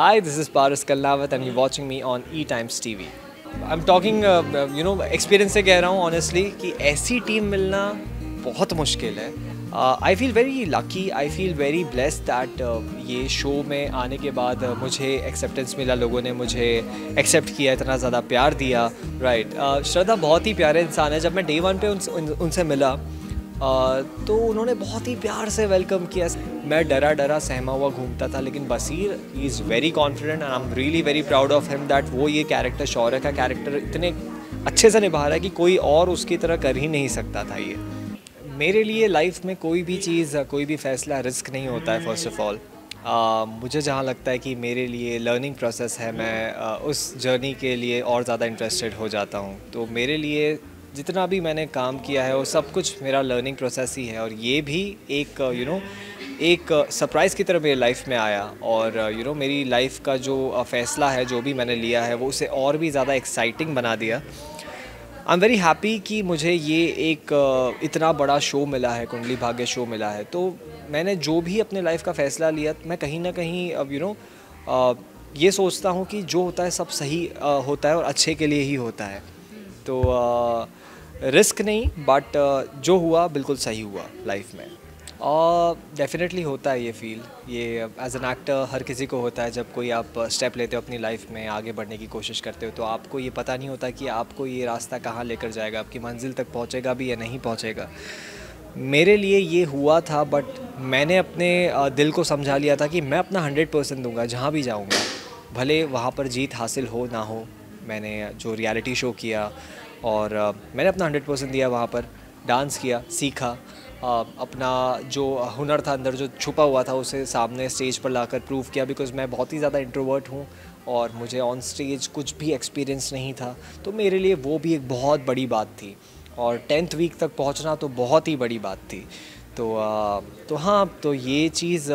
Hi, this is Paras Kalnawat and you're watching me on E Times TV. I'm talking, experience से कह रहा हूँ honestly कि ऐसी टीम मिलना बहुत मुश्किल है. I feel very lucky, I feel very blessed that ये शो में आने के बाद मुझे एक्सेप्टेंस मिला, लोगों ने मुझे एक्सेप्ट किया, इतना ज़्यादा प्यार दिया, right. श्रद्धा बहुत ही प्यारे इंसान है. जब मैं डे वन पे उनसे मिला तो उन्होंने बहुत ही प्यार से वेलकम किया. मैं डरा सहमा हुआ घूमता था, लेकिन बशीर ही is very confident and I am really very proud of him that वो ये कैरेक्टर, शौर्य का कैरेक्टर, इतने अच्छे से निभा रहा है कि कोई और उसकी तरह कर ही नहीं सकता था. ये मेरे लिए लाइफ में कोई भी चीज़, कोई भी फैसला रिस्क नहीं होता है. फर्स्ट ऑफ ऑल मुझे जहाँ लगता है कि मेरे लिए लर्निंग प्रोसेस है, मैं उस जर्नी के लिए और ज़्यादा इंटरेस्टेड हो जाता हूँ. तो मेरे लिए जितना भी मैंने काम किया है वो सब कुछ मेरा लर्निंग प्रोसेस ही है. और ये भी एक एक सरप्राइज़ की तरह मेरी लाइफ में आया. और मेरी लाइफ का जो फ़ैसला है, जो भी मैंने लिया है, वो उसे और भी ज़्यादा एक्साइटिंग बना दिया. आई एम वेरी हैप्पी कि मुझे ये एक इतना बड़ा शो मिला है, कुंडली भाग्य शो मिला है. तो मैंने जो भी अपने लाइफ का फ़ैसला लिया, मैं कहीं ना कहीं अब ये सोचता हूँ कि जो होता है सब सही होता है और अच्छे के लिए ही होता है. तो रिस्क नहीं, बट जो हुआ बिल्कुल सही हुआ लाइफ में. और डेफिनेटली होता है ये फील, ये एज एन एक्टर हर किसी को होता है. जब कोई आप स्टेप लेते हो अपनी लाइफ में, आगे बढ़ने की कोशिश करते हो, तो आपको ये पता नहीं होता कि आपको ये रास्ता कहाँ लेकर जाएगा, आपकी मंजिल तक पहुँचेगा भी या नहीं पहुँचेगा. मेरे लिए ये हुआ था, बट मैंने अपने दिल को समझा लिया था कि मैं अपना 100% दूँगा जहाँ भी जाऊँगा, भले वहाँ पर जीत हासिल हो ना हो. मैंने जो रियलिटी शो किया और मैंने अपना 100% दिया, वहाँ पर डांस किया, सीखा, अपना जो हुनर था अंदर जो छुपा हुआ था उसे सामने स्टेज पर लाकर प्रूव किया. बिकॉज़ मैं बहुत ही ज़्यादा इंट्रोवर्ट हूँ और मुझे ऑन स्टेज कुछ भी एक्सपीरियंस नहीं था, तो मेरे लिए वो भी एक बहुत बड़ी बात थी. और 10th वीक तक पहुँचना तो बहुत ही बड़ी बात थी. तो हाँ, तो ये चीज़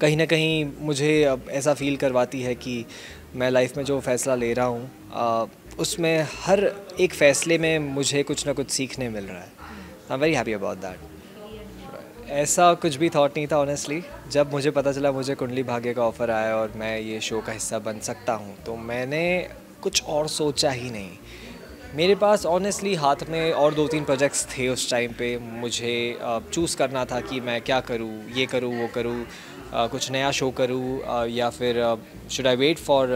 कहीं ना कहीं मुझे ऐसा फ़ील करवाती है कि मैं लाइफ में जो फ़ैसला ले रहा हूँ उसमें हर एक फ़ैसले में मुझे कुछ ना कुछ सीखने मिल रहा है. I am very happy about that. ऐसा कुछ भी थॉट नहीं था ऑनेस्टली. जब मुझे पता चला मुझे कुंडली भाग्य का ऑफ़र आया और मैं ये शो का हिस्सा बन सकता हूँ, तो मैंने कुछ और सोचा ही नहीं. मेरे पास ऑनेस्टली हाथ में और 2-3 प्रोजेक्ट्स थे उस टाइम पे. मुझे चूज़ करना था कि मैं क्या करूँ, ये करूँ, वो करूँ, कुछ नया शो करूँ या फिर should I wait for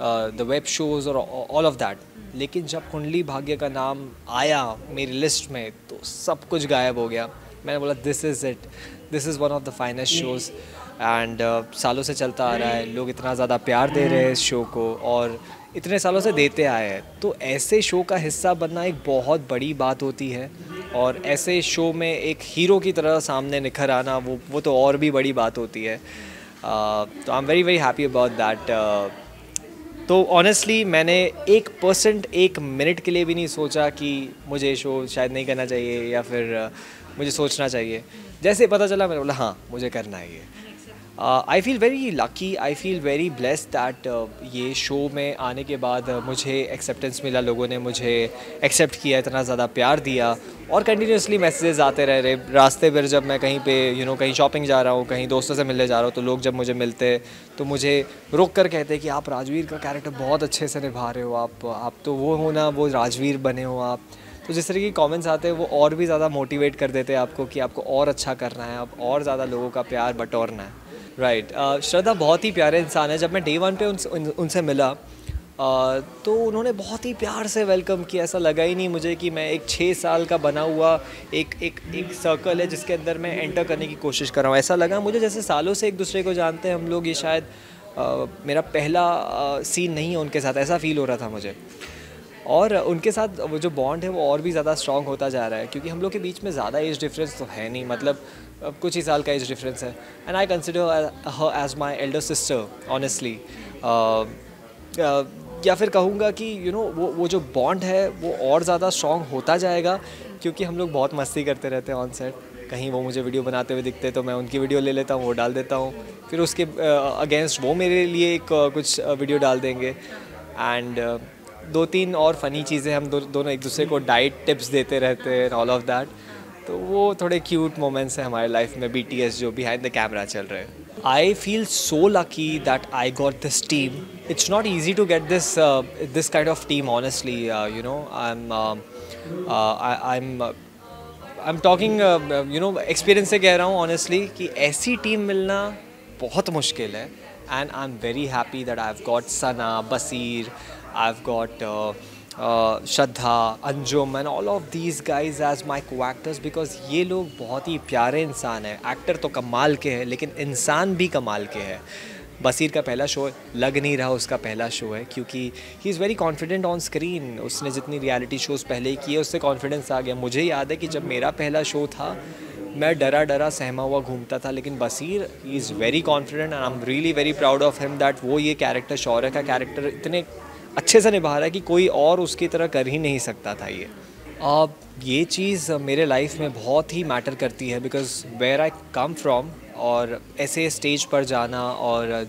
the web shows और ऑल ऑफ दैट. लेकिन जब कुंडली भाग्य का नाम आया मेरी लिस्ट में तो सब कुछ गायब हो गया. मैंने बोला this is it, this is one of the finest shows and सालों से चलता आ रहा है, लोग इतना ज़्यादा प्यार दे रहे हैं इस शो को और इतने सालों से देते आए हैं. तो ऐसे शो का हिस्सा बनना एक बहुत बड़ी बात होती है और ऐसे शो में एक हीरो की तरह सामने निखर आना वो तो और भी बड़ी बात होती है. तो I am very very happy about that. तो ऑनेस्टली मैंने 1% 1 मिनट के लिए भी नहीं सोचा कि मुझे शो शायद नहीं करना चाहिए या फिर मुझे सोचना चाहिए. जैसे पता चला मैंने बोला हाँ मुझे करना है ये. I feel very lucky, I feel very blessed that ये शो में आने के बाद मुझे एक्सेप्टेंस मिला, लोगों ने मुझे एक्सेप्ट किया, इतना ज़्यादा प्यार दिया. और कंटिन्यूसली मैसेजेस आते रह रहे रास्ते पर. जब मैं कहीं पे कहीं शॉपिंग जा रहा हूँ, कहीं दोस्तों से मिलने जा रहा हूँ, तो लोग जब मुझे मिलते तो मुझे रोक कर कहते कि आप राजवीर का कैरेक्टर बहुत अच्छे से निभा रहे हो, आप तो वो हो ना, वो राजवीर बने हो आप. तो जिस तरह के कमेंट्स आते हैं वो और भी ज़्यादा मोटिवेट कर देते हैं आपको कि आपको और अच्छा करना है, आप और ज़्यादा लोगों का प्यार बटोरना है, राइट. श्रद्धा बहुत ही प्यारे इंसान है. जब मैं डे वन पे उनसे मिला तो उन्होंने बहुत ही प्यार से वेलकम किया. ऐसा लगा ही नहीं मुझे कि मैं एक 6 साल का बना हुआ एक सर्कल है जिसके अंदर मैं एंटर करने की कोशिश कर रहा हूँ. ऐसा लगा मुझे जैसे सालों से एक दूसरे को जानते हैं हम लोग. ये शायद मेरा पहला सीन नहीं है उनके साथ, ऐसा फील हो रहा था मुझे. और उनके साथ वो जो बॉन्ड है वो और भी ज़्यादा स्ट्रॉन्ग होता जा रहा है क्योंकि हम लोग के बीच में ज़्यादा एज डिफरेंस तो है नहीं, मतलब कुछ ही साल का एज डिफरेंस है. And I consider her as my elder sister honestly. या फिर कहूँगा कि वो जो बॉन्ड है वो और ज़्यादा स्ट्रॉन्ग होता जाएगा क्योंकि हम लोग बहुत मस्ती करते रहते हैं ऑन सेट. कहीं वो मुझे वीडियो बनाते हुए दिखते तो मैं उनकी वीडियो ले लेता हूँ, वो डाल देता हूँ, फिर उसके अगेंस्ट वो मेरे लिए कुछ वीडियो डाल देंगे. एंड 2-3 और फ़नी चीज़ें हम दोनों एक दूसरे को डाइट टिप्स देते रहते हैं, ऑल ऑफ दैट. तो वो थोड़े क्यूट मोमेंट्स हैं हमारे लाइफ में, BTS जो बिहाइंड द कैमरा चल रहे हैं. I feel so lucky that I got this team. It's not easy to get this kind of team, honestly. You know, I'm talking, you know, experience से कह रहा हूँ honestly कि ऐसी team मिलना बहुत मुश्किल है. And I'm very happy that I've got Sana, Basheer, I've got Shraddha, Anjum and all of these guys as my co-actors because ये लोग बहुत ही प्यारे इंसान हैं. एक्टर तो कमाल के हैं लेकिन इंसान भी कमाल के हैं. बशीर का पहला शो लग नहीं रहा उसका पहला शो है क्योंकि he is very confident on screen. उसने जितनी रियलिटी शोज़ पहले ही किए उससे कॉन्फिडेंस आ गया. मुझे याद है कि जब मेरा पहला शो था मैं डरा सहमा हुआ घूमता था लेकिन बशीर ही is very confident and I am really very proud of him that वो ये कैरेक्टर शौर्य का कैरेक्टर इतने अच्छे से निभा रहा है कि कोई और उसकी तरह कर ही नहीं सकता था. ये चीज़ मेरे लाइफ में बहुत ही मैटर करती है because where I come from और ऐसे स्टेज पर जाना और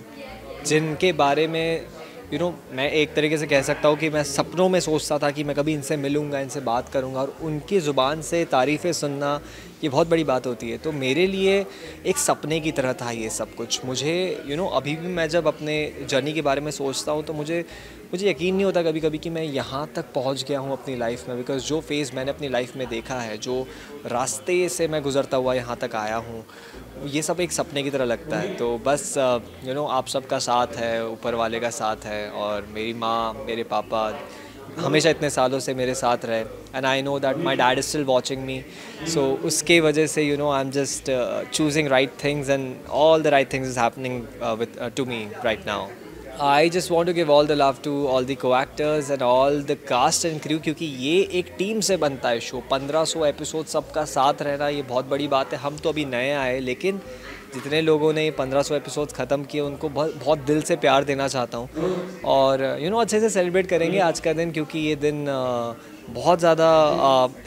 जिनके बारे में यू नो मैं एक तरीके से कह सकता हूँ कि मैं सपनों में सोचता था कि मैं कभी इनसे मिलूँगा इनसे बात करूँगा और उनकी ज़ुबान से तारीफ़ें सुनना ये बहुत बड़ी बात होती है. तो मेरे लिए एक सपने की तरह था ये सब कुछ. मुझे यू नो अभी भी मैं जब अपने जर्नी के बारे में सोचता हूँ तो मुझे यकीन नहीं होता कभी कभी कि मैं यहाँ तक पहुँच गया हूँ अपनी लाइफ में बिकॉज़ जो फेज़ मैंने अपनी लाइफ में देखा है जो रास्ते से मैं गुज़रता हुआ यहाँ तक आया हूँ ये सब एक सपने की तरह लगता है. तो बस यू नो आप सबका साथ है ऊपर वाले का साथ है और मेरी माँ मेरे पापा हमेशा इतने सालों से मेरे साथ रहे and I know that my dad is still watching me. So उसके वजह से you know I am just choosing right things and all the right things is happening with to me right now. I just want to give all the love to all the co-actors and all the cast and crew क्योंकि ये एक team से बनता है show. 1500 episode सबका साथ रहना ये बहुत बड़ी बात है. हम तो अभी नए आए लेकिन जितने लोगों ने 1500 एपिसोड ख़त्म किए उनको बहुत दिल से प्यार देना चाहता हूँ और यू नो अच्छे से सेलिब्रेट करेंगे आज का दिन क्योंकि ये दिन बहुत ज़्यादा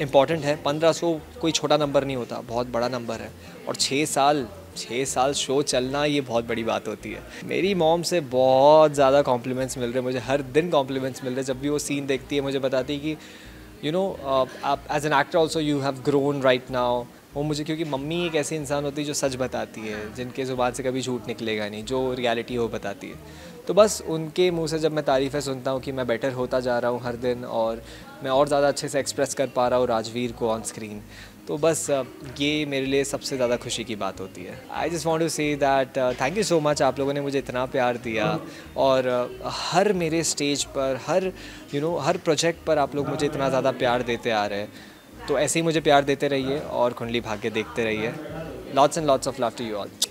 इम्पॉर्टेंट है. 1500 कोई छोटा नंबर नहीं होता बहुत बड़ा नंबर है और 6 साल शो चलना ये बहुत बड़ी बात होती है. मेरी मॉम से बहुत ज़्यादा कॉम्प्लीमेंट्स मिल रहे हैं मुझे हर दिन कॉम्प्लीमेंट्स मिल रहे हैं. जब भी वो सीन देखती है मुझे बताती है कि यू नो आप as an actor also you have grown right now. वो मुझे क्योंकि मम्मी एक ऐसी इंसान होती है जो सच बताती है जिनके ज़ुबान से कभी झूठ निकलेगा नहीं जो रियलिटी हो बताती है. तो बस उनके मुंह से जब मैं तारीफ़ें सुनता हूँ कि मैं बेटर होता जा रहा हूँ हर दिन और मैं और ज़्यादा अच्छे से एक्सप्रेस कर पा रहा हूँ राजवीर को ऑन स्क्रीन तो बस ये मेरे लिए सबसे ज़्यादा खुशी की बात होती है. I just want to say that thank you so much. आप लोगों ने मुझे इतना प्यार दिया और हर मेरे स्टेज पर हर यू नो हर प्रोजेक्ट पर आप लोग मुझे इतना ज़्यादा प्यार देते आ रहे हैं तो ऐसे ही मुझे प्यार देते रहिए और कुंडली भाग्य देखते रहिए. Lots and lots of love to you all.